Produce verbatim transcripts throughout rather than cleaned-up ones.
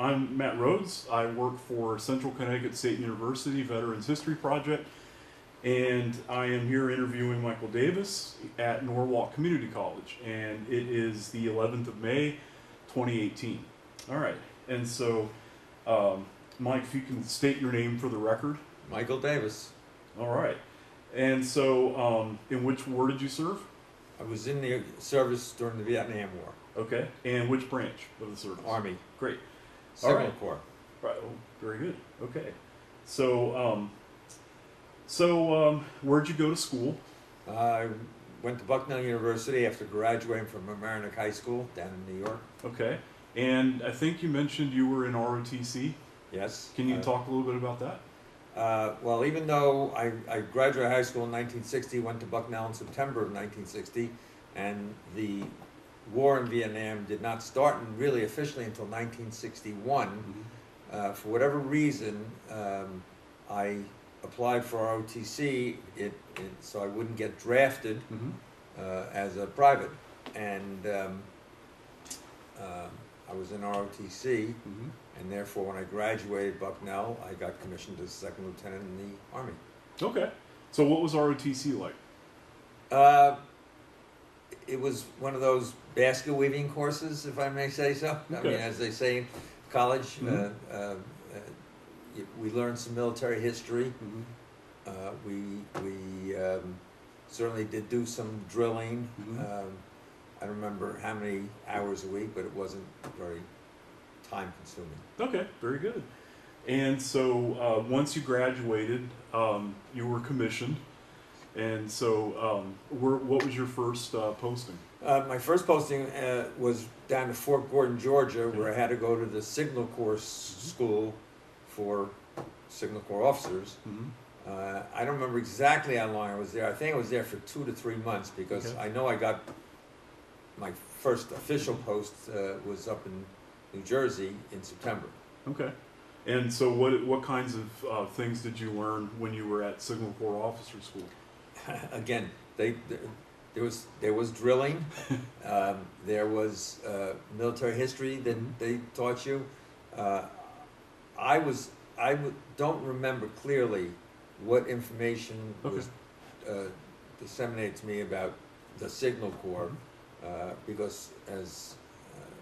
I'm Matt Rhoades. I work for Central Connecticut State University Veterans History Project, and I am here interviewing Michael Davis at Norwalk Community College, and it is the eleventh of May, twenty eighteen. All right, and so um, Mike, if you can state your name for the record. Michael Davis. All right, and so um, in which war did you serve? I was in the service during the Vietnam War. Okay, and which branch of the service? Army. Great. Signal Corps. Right. Oh, very good. Okay. So, um, so um, where'd you go to school? Uh, I went to Bucknell University after graduating from Marinick High School down in New York. Okay. And I think you mentioned you were in R O T C. Yes. Can you uh, talk a little bit about that? Uh, well, even though I, I graduated high school in nineteen sixty, went to Bucknell in September of nineteen sixty, and the war in Vietnam did not start really officially until nineteen sixty-one. Mm-hmm. uh, for whatever reason, um, I applied for R O T C it, it, so I wouldn't get drafted. Mm-hmm. uh, as a private. And um, uh, I was in R O T C, mm-hmm. and therefore when I graduated Bucknell, I got commissioned as second lieutenant in the Army. Okay. So what was R O T C like? Uh, It was one of those basket weaving courses, if I may say so. Okay. I mean, as they say in college, mm -hmm. uh, uh, we learned some military history. Mm -hmm. uh, we we um, certainly did do some drilling. Mm -hmm. um, I don't remember how many hours a week, but it wasn't very time consuming. Okay, very good. And so uh, once you graduated, um, you were commissioned. And so, um, where, what was your first uh, posting? Uh, my first posting uh, was down to Fort Gordon, Georgia, okay. where I had to go to the Signal Corps mm-hmm. school for Signal Corps officers. Mm-hmm. uh, I don't remember exactly how long I was there. I think I was there for two to three months because okay. I know I got my first official post uh, was up in New Jersey in September. Okay. And so, what what kinds of uh, things did you learn when you were at Signal Corps Officer School? Again, they, they, there was there was drilling, um, there was uh, military history that mm-hmm. they taught you. Uh, I was I w don't remember clearly what information okay. was uh, disseminated to me about the Signal Corps, mm-hmm. uh, because as uh,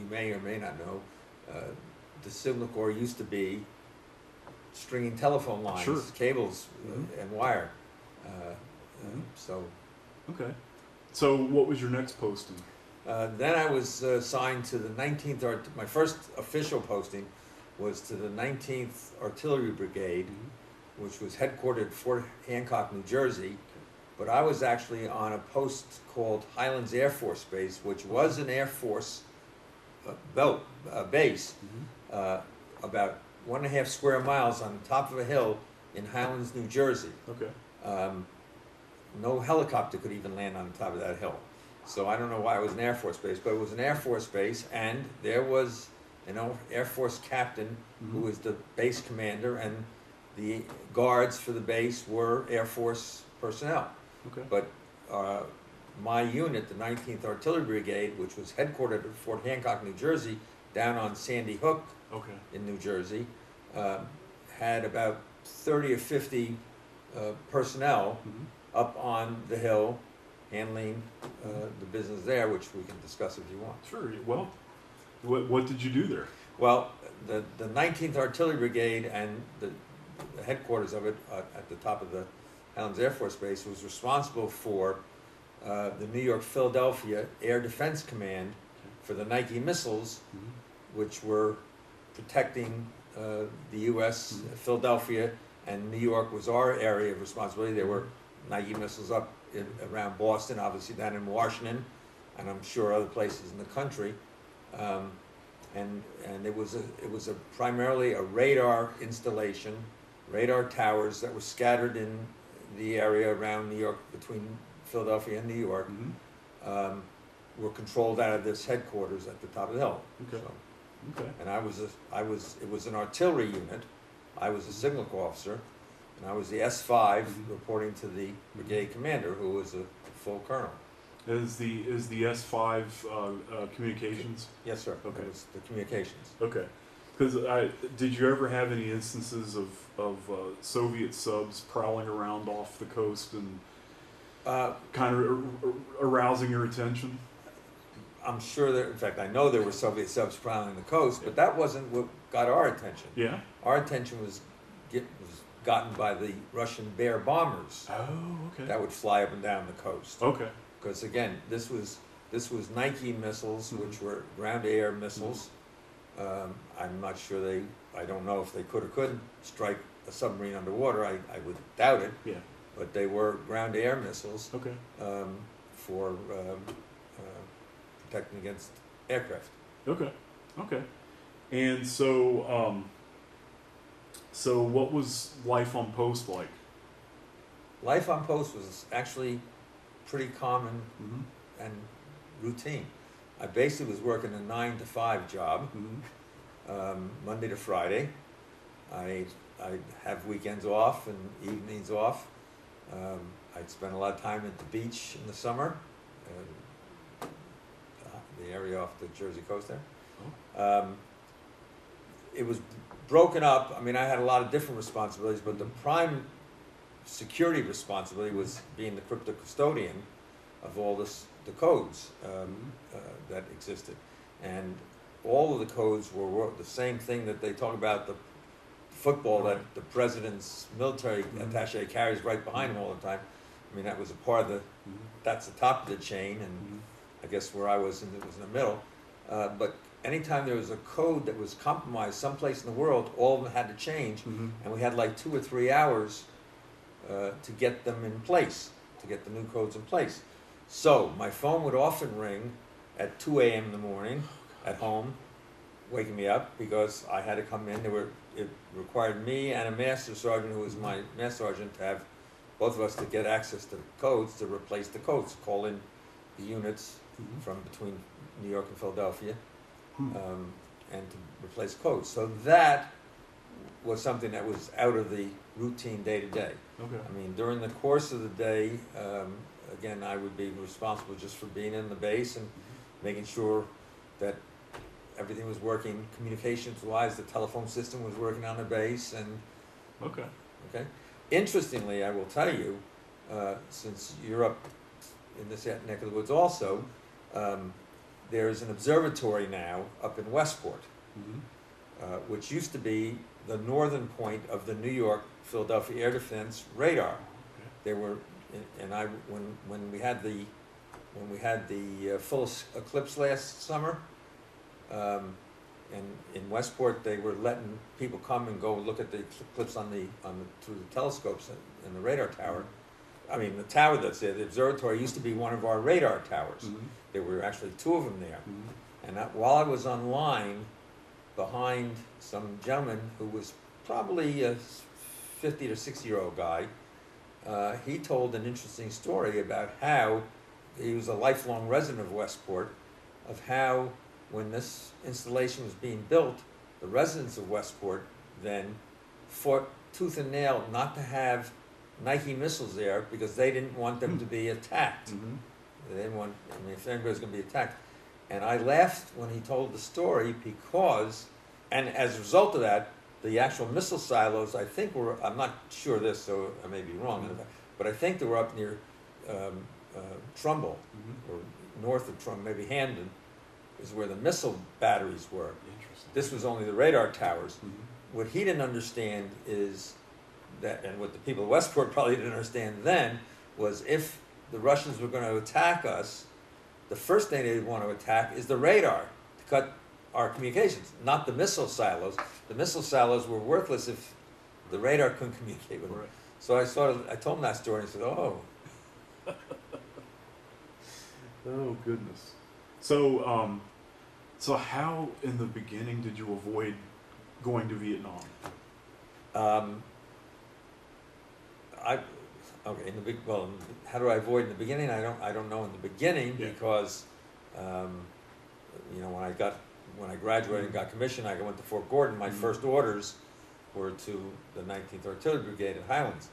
you may or may not know, uh, the Signal Corps used to be stringing telephone lines, sure. cables, mm-hmm. uh, and wire. Uh, mm-hmm. So, okay. So, what was your next posting? Uh, then I was uh, assigned to the nineteenth. Art my first official posting was to the nineteenth Artillery Brigade, mm-hmm. which was headquartered at Fort Hancock, New Jersey. But I was actually on a post called Highlands Air Force Base, which was an Air Force uh, belt uh, base, mm-hmm. uh, about one and a half square miles on the top of a hill in Highlands, New Jersey. Okay. Um, no helicopter could even land on the top of that hill. So I don't know why it was an Air Force base, but it was an Air Force base, and there was an Air Force captain mm-hmm. who was the base commander, and the guards for the base were Air Force personnel. Okay. But uh, my unit, the nineteenth Artillery Brigade, which was headquartered at Fort Hancock, New Jersey, down on Sandy Hook okay. in New Jersey, uh, had about thirty or fifty Uh, personnel mm-hmm. up on the hill handling uh, the business there, which we can discuss if you want. Sure. Well, what, what did you do there? Well, the, the nineteenth Artillery Brigade and the, the headquarters of it uh, at the top of the Highlands Air Force Base was responsible for uh, the New York Philadelphia Air Defense Command for the Nike missiles, mm-hmm. which were protecting uh, the U S mm-hmm. Philadelphia. And New York was our area of responsibility. There were Nike missiles up in, around Boston, obviously down in Washington, and I'm sure other places in the country. Um, and and it was a, it was a primarily a radar installation, radar towers that were scattered in the area around New York, between Philadelphia and New York, mm-hmm. um, were controlled out of this headquarters at the top of the hill. Okay. So, okay. And I was a, I was it was an artillery unit. I was a Signal Corps officer, and I was the S five mm-hmm. reporting to the brigade commander, who was a full colonel. Is the is the S five uh, uh, communications? Yes, sir. Okay, it's the communications. Okay, because I did you ever have any instances of of uh, Soviet subs prowling around off the coast and uh, kind of ar arousing your attention? I'm sure that, in fact, I know there were Soviet subs prowling the coast, but that wasn't what got our attention. Yeah, our attention was get was gotten by the Russian Bear bombers. Oh, okay. That would fly up and down the coast. Okay. Because again, this was this was Nike missiles, mm-hmm. which were ground-to-air missiles. Mm-hmm. um, I'm not sure they. I don't know if they could or couldn't strike a submarine underwater. I, I would doubt it. Yeah. But they were ground-to-air missiles. Okay. Um, for um, uh, protecting against aircraft. Okay. Okay. And so, um, so what was life on post like? Life on post was actually pretty common mm-hmm. and routine. I basically was working a nine to five job, mm-hmm. um, Monday to Friday. I I have weekends off and evenings off. Um, I'd spend a lot of time at the beach in the summer, uh, the area off the Jersey coast there. Oh. Um, it was broken up. I mean, I had a lot of different responsibilities, but the prime security responsibility was being the crypto custodian of all this, the codes um, uh, that existed, and all of the codes were, were the same thing that they talk about the football that the president's military mm-hmm. attaché carries right behind him all the time. I mean, that was a part of the mm-hmm. that's the top of the chain, and mm-hmm. I guess where I was in it was in the middle. Uh, but anytime there was a code that was compromised someplace in the world, all of them had to change, mm-hmm. and we had like two or three hours. Uh, to get them in place, to get the new codes in place. So my phone would often ring at two A M in the morning at home, waking me up because I had to come in. They were, it required me and a master sergeant, who was my master sergeant, to have both of us to get access to the codes to replace the codes, call in the units mm-hmm. from between New York and Philadelphia hmm. um, and to replace codes. So that was something that was out of the routine day to day. Okay. I mean, during the course of the day, um, again, I would be responsible just for being in the base and mm-hmm. making sure that everything was working communications-wise, the telephone system was working on the base, and... Okay. Okay. Interestingly, I will tell you, uh, since you're up in this neck of the woods also, um, there's an observatory now up in Westport, mm-hmm. uh, which used to be the northern point of the New York Philadelphia Air Defense radar. Okay. They were, and I when when we had the when we had the uh, full eclipse last summer, um, and in Westport they were letting people come and go look at the eclipse on the on the, through the telescopes and, and the radar tower. I mean, the tower that's there, the observatory used to be one of our radar towers. Mm-hmm. There were actually two of them there, mm-hmm. and I, while I was online, behind some gentleman who was probably a fifty or sixty year old guy, uh, he told an interesting story about how he was a lifelong resident of Westport, of how when this installation was being built, the residents of Westport then fought tooth and nail not to have Nike missiles there because they didn't want them mm-hmm. to be attacked. Mm-hmm. They didn't want, I mean, if anybody's going to be attacked. And I laughed when he told the story because, and as a result of that, the actual missile silos, I think were, I'm not sure of this, so I may be wrong, mm-hmm. but I think they were up near um, uh, Trumbull, mm-hmm. or north of Trumbull, maybe Hamden, is where the missile batteries were. Interesting. This was only the radar towers. Mm-hmm. What he didn't understand is that, and what the people of Westport probably didn't understand then, was if the Russians were going to attack us, the first thing they want to attack is the radar to cut our communications, not the missile silos. The missile silos were worthless if the radar couldn't communicate with them. Right. So I sort of I told him that story and he said, "Oh, oh goodness." So, um, so how in the beginning did you avoid going to Vietnam? Um, I. Okay, in the big well, how do I avoid in the beginning? I don't. I don't know in the beginning yeah. because, um, you know, when I got when I graduated and got commissioned, I went to Fort Gordon. My mm-hmm. first orders were to the nineteenth Artillery Brigade at Highlands,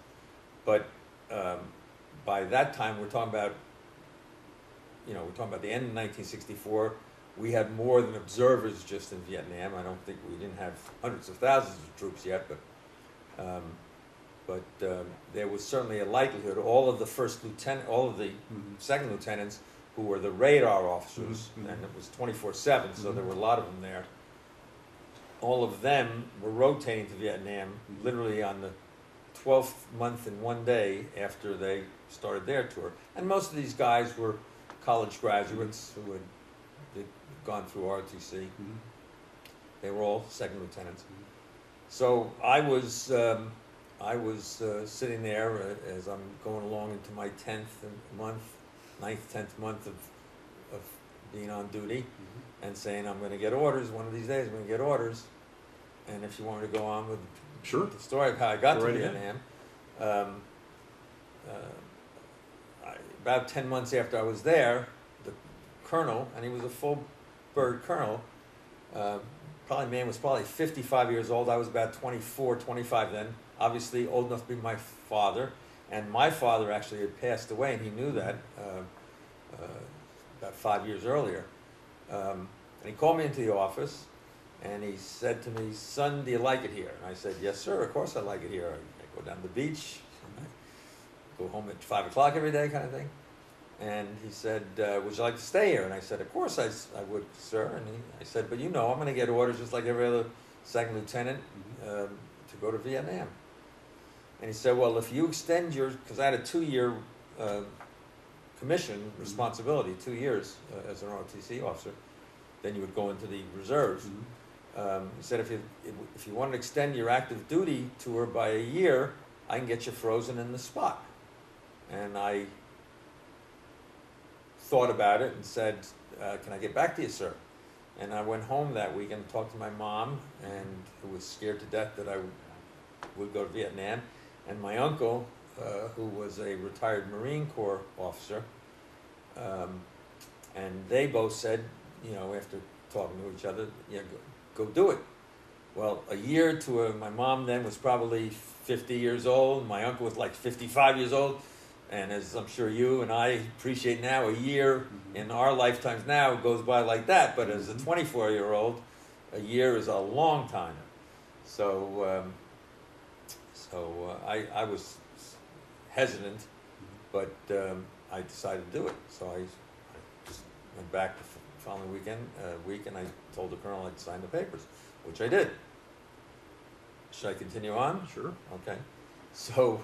but um, by that time we're talking about you know, we're talking about the end of nineteen sixty-four. We had more than observers just in Vietnam. I don't think we didn't have hundreds of thousands of troops yet, but um, but um, there was certainly a likelihood. All of the first lieutenant, all of the mm-hmm. second lieutenants, who were the radar officers, mm-hmm. and it was twenty-four seven, mm-hmm. so there were a lot of them there. All of them were rotating to Vietnam literally on the twelfth month and one day after they started their tour. And most of these guys were college graduates who had gone through R O T C. Mm-hmm. They were all second lieutenants. Mm-hmm. So I was um, I was uh, sitting there as I'm going along into my tenth month, ninth, tenth month of, of being on duty, mm-hmm. and saying, I'm going to get orders one of these days. I'm going to get orders. And if you want me to go on with sure. the story of how I got go to right Vietnam, um, uh, I, about ten months after I was there, the colonel, and he was a full bird colonel, uh, probably man was probably fifty-five years old. I was about twenty-four, twenty-five then, obviously old enough to be my father. And my father actually had passed away, and he knew that uh, uh, about five years earlier. Um, and he called me into the office, and he said to me, son, do you like it here? And I said, yes, sir, of course I like it here. I go down to the beach, I go home at five o'clock every day kind of thing. And he said, uh, would you like to stay here? And I said, of course I, I would, sir. And he, I said, but you know, I'm going to get orders just like every other second lieutenant um, to go to Vietnam. And he said, well, if you extend your, because I had a two-year uh, commission responsibility, two years uh, as an R O T C officer, then you would go into the reserves. Mm-hmm. um, he said, if you, if you want to extend your active duty tour by a year, I can get you frozen in the spot. And I thought about it and said, uh, can I get back to you, sir? And I went home that weekend and talked to my mom, and who was scared to death that I w would go to Vietnam. And my uncle, uh, who was a retired Marine Corps officer, um, and they both said, you know, after talking to each other, yeah, go, go do it. Well, a year to a, my mom then was probably fifty years old. My uncle was like fifty-five years old. And as I'm sure you and I appreciate now, a year mm-hmm. in our lifetimes now goes by like that. But as a twenty-four-year-old, a year is a long time. So, um, so uh, I, I was hesitant, but um, I decided to do it. So I, I just went back the following weekend, uh, week, and I told the colonel I'd signed the papers, which I did. Should I continue on? Sure. Okay. So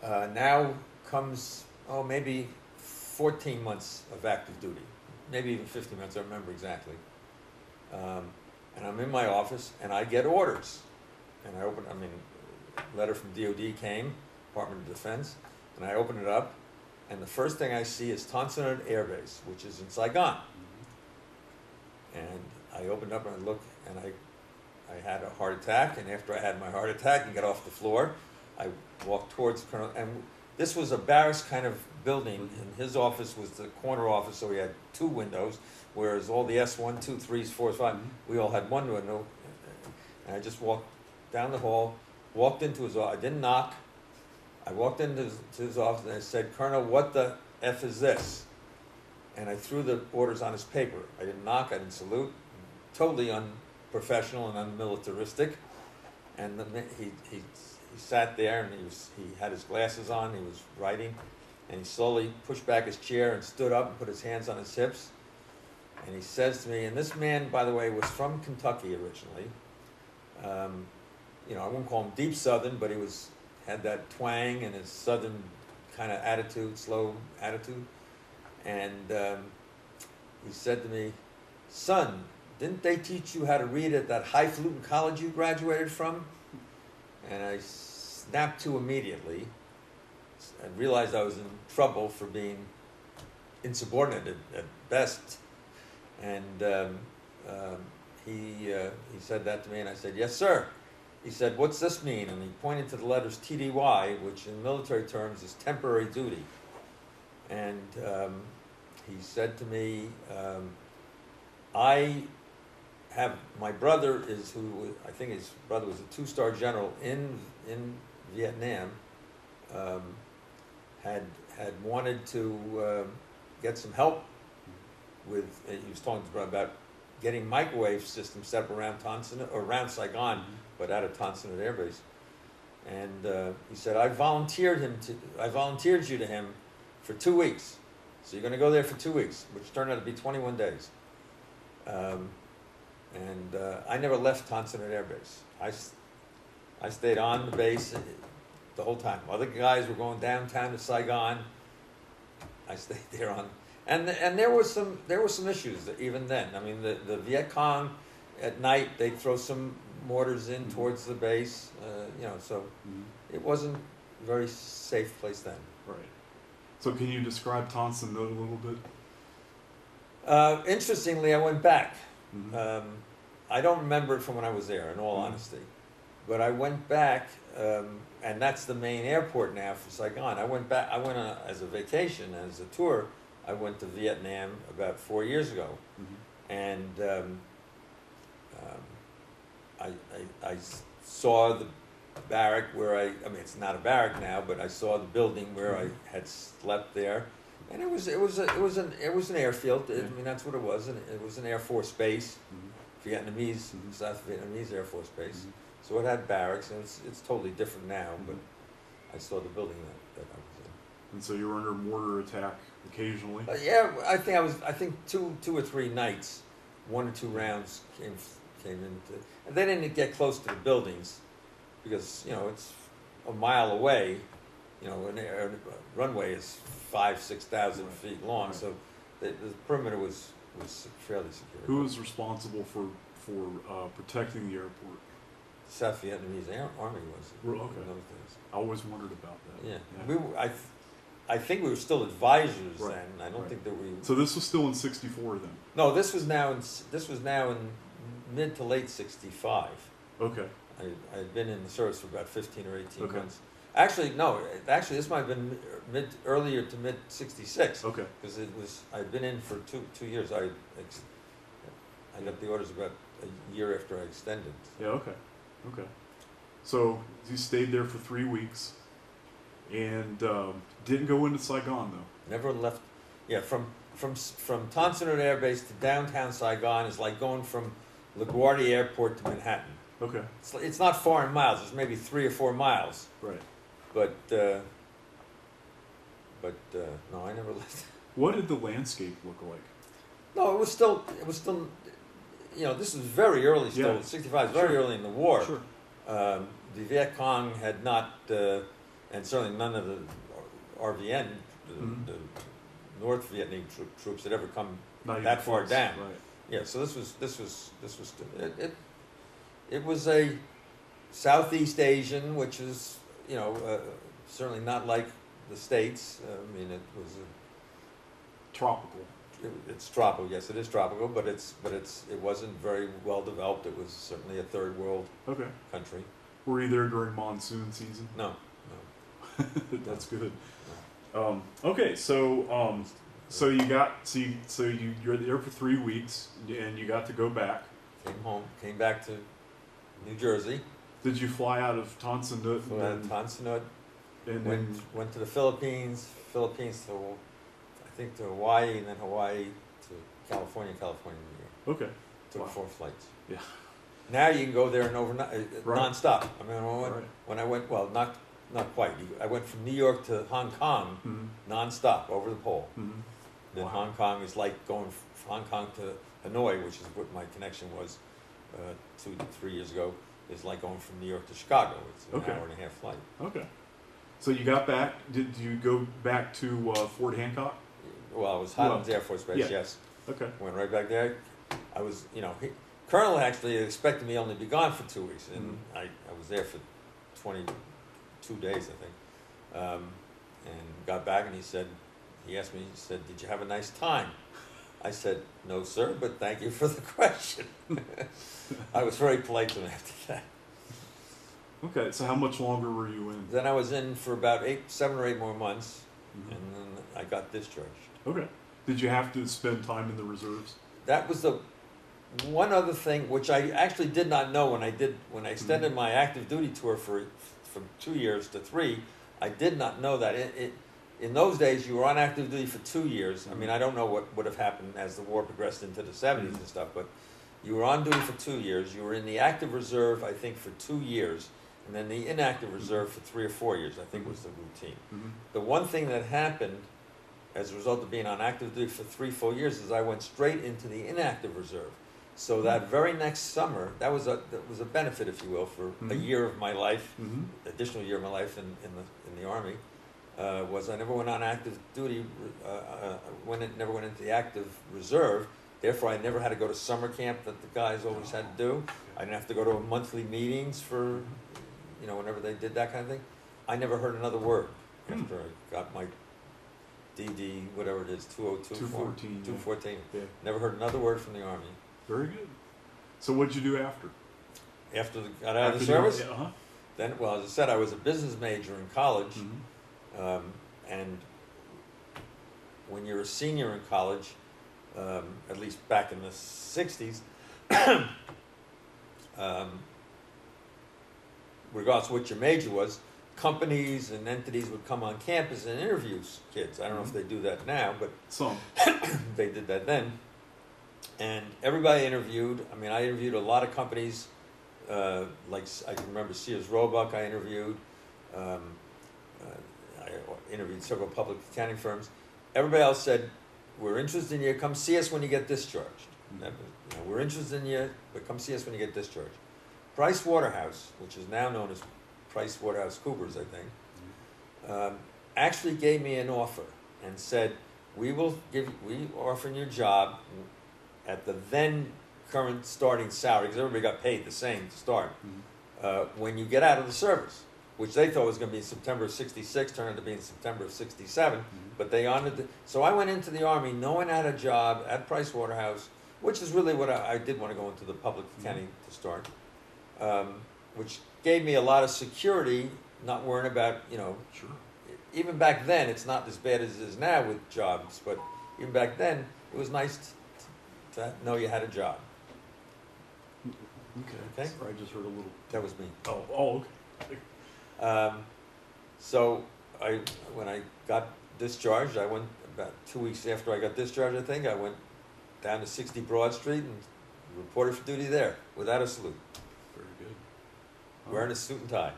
uh, now comes, oh, maybe fourteen months of active duty, maybe even fifteen months, I don't remember exactly. Um, and I'm in my office, and I get orders. And I open, I mean, a letter from D O D came, Department of Defense, and I open it up, and the first thing I see is Tan Son Nhut Air Base, which is in Saigon. Mm-hmm. And I opened up, and I looked, and I, I had a heart attack, and after I had my heart attack and got off the floor, I walked towards Colonel, and this was a barracks kind of building, and his office was the corner office, so he had two windows, whereas all the S one, two, threes, fours, five, we all had one window. And I just walked down the hall, walked into his office. I didn't knock. I walked into his, to his office, and I said, Colonel, what the F is this? And I threw the orders on his paper. I didn't knock. I didn't salute. Totally unprofessional and unmilitaristic. And the, he... he He sat there, and he was he had his glasses on, he was writing, and he slowly pushed back his chair and stood up and put his hands on his hips. And he says to me, and this man, by the way, was from Kentucky originally. Um, you know, I wouldn't call him deep Southern, but he was had that twang and his Southern kind of attitude, slow attitude. And um, he said to me, son, didn't they teach you how to read at that highfalutin college you graduated from? And I snapped to immediately and realized I was in trouble for being insubordinate at, at best. And um, um, he, uh, he said that to me, and I said, yes, sir. He said, what's this mean? And he pointed to the letters T D Y, which in military terms is temporary duty. And um, he said to me, um, I... Have, my brother is who I think his brother was a two-star general in in Vietnam. Um, had had wanted to uh, get some help with, uh, he was talking about getting microwave systems set up around Tan Son Nhut, or around Saigon, mm-hmm. but out of Tan Son Nhut Air Base. And uh, he said, I volunteered him to, I volunteered you to him for two weeks. So you're going to go there for two weeks, which turned out to be twenty-one days. Um, and uh, I never left Tan Son Nhut Air Base. I, I stayed on the base the whole time. Other guys were going downtown to Saigon. I stayed there on, and and there was some there were some issues that even then. I mean, the, the Viet Cong at night, they'd throw some mortars in mm-hmm. towards the base, uh, you know. So mm-hmm. it wasn't a very safe place then. Right. So can you describe Tan Son Nhut a little bit? Uh, interestingly, I went back. Mm-hmm. Um, I don't remember it from when I was there, in all mm-hmm. honesty. But I went back, um, and that's the main airport now for Saigon. I went back. I went on as a vacation, as a tour. I went to Vietnam about four years ago, mm-hmm. and um, um, I, I I saw the barrack where I. I mean, it's not a barrack now, but I saw the building where mm-hmm. I had slept there, and it was it was a, it was an it was an airfield. It, I mean, that's what it was. And it was an Air Force base, mm-hmm. Vietnamese mm-hmm. South Vietnamese Air Force base. Mm-hmm. So it had barracks, and it's, it's totally different now, but I saw the building that, that I was in. And so you were under mortar attack occasionally? Uh, yeah, I think I was, I think two two or three nights, one or two rounds came came into, and they didn't get close to the buildings, because, you know, it's a mile away, you know, an air, a runway is five, six thousand right. feet long, right. so the, the perimeter was, was fairly secure. Who was responsible for, for uh, protecting the airport? South Vietnamese Army was okay. in those days. I always wondered about that. Yeah, yeah. we were, I, th- I think we were still advisors right. then. I don't right. think that we. So this was still in sixty-four then. No, this was now in this was now in mid to late sixty-five. Okay. I I had been in the service for about fifteen or eighteen okay. months. Actually, no. Actually, this might have been mid earlier to mid sixty-six. Okay. Because it was I had been in for two two years. I I got the orders about a year after I extended. So. Yeah. Okay. Okay, so you stayed there for three weeks, and um, didn't go into Saigon though. Never left. Yeah, from from from Tan Son Nhut Air Base to downtown Saigon is like going from LaGuardia Airport to Manhattan. Okay, it's it's not far in miles. It's maybe three or four miles. Right. But uh, but uh, no, I never left. What did the landscape look like? No, it was still it was still. You know, this is very early still, yeah. sixty-five is very sure. early in the war. Sure. Um, the Viet Cong had not, uh, and certainly none of the R V N, the, mm-hmm. the North Vietnamese tro- troops had ever come not that far France. Down. Right. Yeah, so this was, this was, this was, it, it, it was a Southeast Asian, which is, you know, uh, certainly not like the States. Uh, I mean, it was a... Tropical. It's tropical. Yes, it is tropical, but it's but it's it wasn't very well developed. It was certainly a third world okay. country. Were you there during monsoon season? No, no. That's good. No. Um, okay, so um, so you got so you, so you you're there for three weeks and you got to go back. Came home. Came back to New Jersey. Did you fly out of Tan Son Nhut? Flew out of Tan Son Nhut. And went then, went to the Philippines. Philippines to. I think to Hawaii, and then Hawaii to California, California, New York. Okay. Took wow. four flights. Yeah. Now you can go there and overnight, uh, right. nonstop. I mean, when I went, right. when I went, well, not not quite. I went from New York to Hong Kong, mm-hmm. nonstop over the pole. Mm-hmm. Then wow. Hong Kong is like going from Hong Kong to Hanoi, which is what my connection was uh, two, three years ago. It's like going from New York to Chicago. It's an okay. hour and a half flight. Okay. So you got back. Did you go back to uh, Fort Hancock? Well, it was Highlands well, Air Force Base, yeah. yes. Okay. Went right back there. I was, you know, he, Colonel actually expected me only to be gone for two weeks, and mm-hmm. I, I was there for twenty-two days, I think, um, and got back, and he said, he asked me, he said, did you have a nice time? I said, no, sir, but thank you for the question. I was very polite to him after that. Okay, so how much longer were you in? Then I was in for about eight, seven or eight more months, mm-hmm. and then I got discharged. Okay. Did you have to spend time in the reserves? That was the one other thing which I actually did not know when I did when I extended mm-hmm. my active duty tour for from two years to three. I did not know that it, it in those days, you were on active duty for two years. I mean, I don't know what would have happened as the war progressed into the seventies and stuff, but you were on duty for two years. You were in the active reserve, I think, for two years, and then the inactive reserve for three or four years, I think, was the routine. Mm-hmm. The one thing that happened as a result of being on active duty for three, four years is I went straight into the inactive reserve. So that very next summer, that was a that was a benefit, if you will, for mm-hmm. a year of my life, mm-hmm. additional year of my life in, in the in the Army. Uh, was I never went on active duty, uh, uh, went in, never went into the active reserve. Therefore, I never had to go to summer camp that the guys always had to do. I didn't have to go to monthly meetings for, you know, whenever they did that kind of thing. I never heard another word after I got my D D, whatever it is, two oh two, two fourteen. two fourteen. Yeah. Never heard another word from the Army. Very good. So what did you do after? After the, got out after of the service? The, uh-huh. Then, well, as I said, I was a business major in college. Mm-hmm. Um, and when you're a senior in college, um, at least back in the sixties, um, regardless of what your major was, companies and entities would come on campus and interview kids. I don't know if they do that now, but some they did that then. And everybody interviewed. I mean, I interviewed a lot of companies. Uh, like I can remember Sears Roebuck I interviewed. Um, uh, I interviewed several public accounting firms. Everybody else said, we're interested in you, come see us when you get discharged. Mm-hmm. you know, we're interested in you, but come see us when you get discharged. Price Waterhouse, which is now known as Price Waterhouse Coopers, I think, mm-hmm. um, actually gave me an offer and said, we will give, we offer you a job at the then current starting salary, because everybody got paid the same to start, mm-hmm. uh, when you get out of the service, which they thought was going to be in September of sixty-six, turned out to be in September of sixty-seven, mm-hmm. but they honored the, so I went into the Army knowing I had a job at Price Waterhouse, which is really what I, I did want to go into the public accounting mm-hmm. to start, um, which gave me a lot of security, not worrying about, you know, sure. even back then, it's not as bad as it is now with jobs, but even back then, it was nice to, to know you had a job. Okay, okay? Sorry, I just heard a little. That was me. Oh, oh okay. Um, so I, when I got discharged, I went about two weeks after I got discharged, I think, I went down to sixty Broad Street and reported for duty there without a salute. Very good. Oh. Wearing a suit and tie.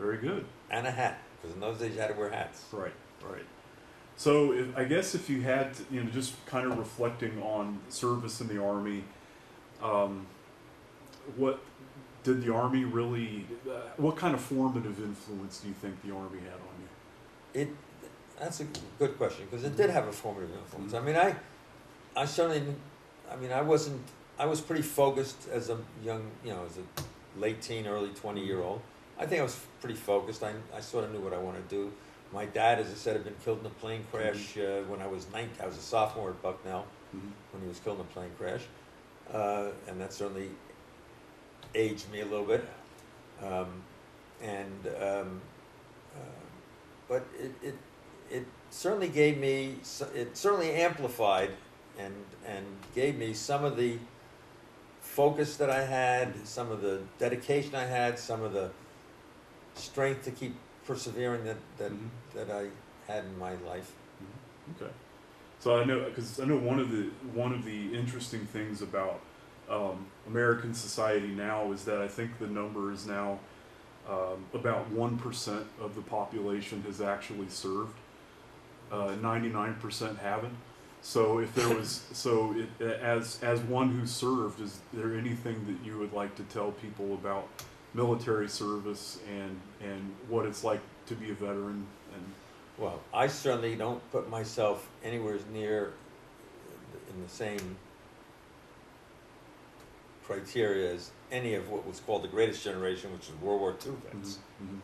Very good. And a hat, because in those days you had to wear hats. Right, right. So if, I guess if you had, to, you know, just kind of reflecting on service in the Army, um, what... Did the Army really, uh, what kind of formative influence do you think the Army had on you? It, that's a good question, because it did have a formative influence. Mm-hmm. I mean, I I certainly, I mean, I wasn't, I was pretty focused as a young, you know, as a late teen, early twenty-year-old. I think I was pretty focused. I, I sort of knew what I wanted to do. My dad, as I said, had been killed in a plane crash mm-hmm. uh, when I was nineteen. I was a sophomore at Bucknell mm-hmm. when he was killed in a plane crash. Uh, and that certainly aged me a little bit, um, and um, uh, but it, it it certainly gave me it certainly amplified and and gave me some of the focus that I had, some of the dedication I had, some of the strength to keep persevering that that, mm-hmm. that I had in my life. Mm-hmm. Okay, so I know because I know one of the one of the interesting things about. Um, American society now is that I think the number is now um, about one percent of the population has actually served, uh, ninety-nine percent haven't. So if there was, so it, as as one who served, is there anything that you would like to tell people about military service and, and what it's like to be a veteran? And well, I certainly don't put myself anywhere near in the same criteria as any of what was called the greatest generation, which is World War Two vets, mm-hmm.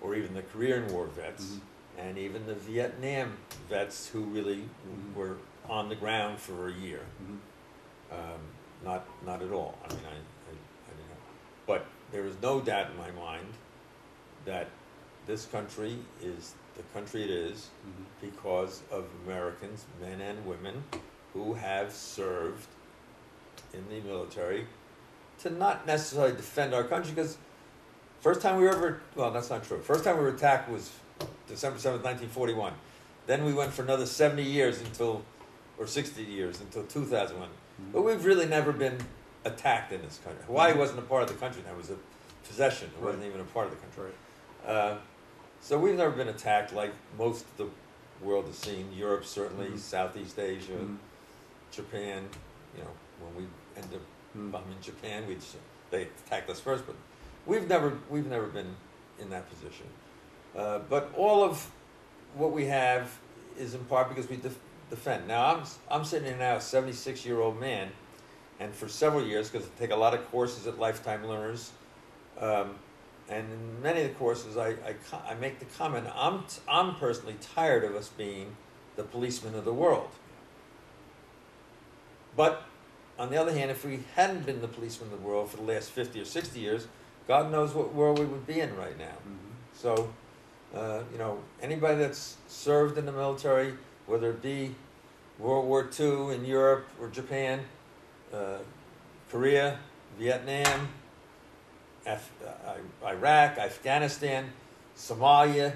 or even the Korean War vets, mm-hmm. and even the Vietnam vets who really mm-hmm. were on the ground for a year. Mm-hmm. Um, not not at all. I mean, I, I, I don't know. But there is no doubt in my mind that this country is the country it is mm-hmm. because of Americans, men and women, who have served in the military to not necessarily defend our country, because first time we were ever, well, that's not true. First time we were attacked was December seventh, nineteen forty-one. Then we went for another seventy years until, or sixty years, until two thousand one. Mm-hmm. But we've really never been attacked in this country. Hawaii mm-hmm. wasn't a part of the country. That was a possession. It right. wasn't even a part of the country. Right. Uh, so we've never been attacked like most of the world has seen. Europe, certainly, mm-hmm. Southeast Asia, mm-hmm. Japan. You know, when we ended up mm-hmm. bombing Japan, we they attacked us first. But we've never, we've never been in that position. Uh, but all of what we have is in part because we def- defend. Now, I'm I'm sitting here now, a seventy-six-year-old man, and for several years, because I take a lot of courses at Lifetime Learners, um, and in many of the courses, I I, I make the comment, I'm, t- I'm personally tired of us being the policemen of the world. But, on the other hand, if we hadn't been the policemen of the world for the last fifty or sixty years, God knows what world we would be in right now. Mm-hmm. So... Uh, you know, anybody that's served in the military, whether it be World War Two in Europe or Japan, uh, Korea, Vietnam, Af- uh, Iraq, Afghanistan, Somalia,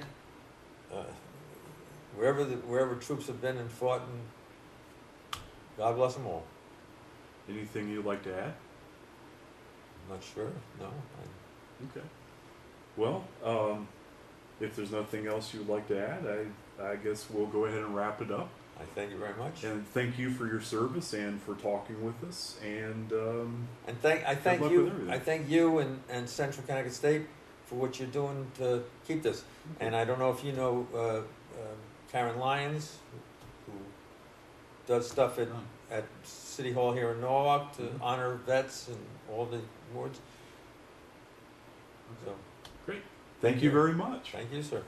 uh, wherever the, wherever troops have been and fought, and God bless them all. Anything you'd like to add? I'm not sure. No. I... Okay. Well. Um... If there's nothing else you'd like to add, I, I guess we'll go ahead and wrap it up. I thank you very much. And thank you for your service and for talking with us. And um, and thank I thank you I thank you and, and Central Connecticut State for what you're doing to keep this. Okay. And I don't know if you know uh, uh, Karen Lyons, who does stuff at, at City Hall here in Norwalk to mm-hmm. honor vets and all the awards. Okay. So. Great. Thank you very much. Thank you, sir.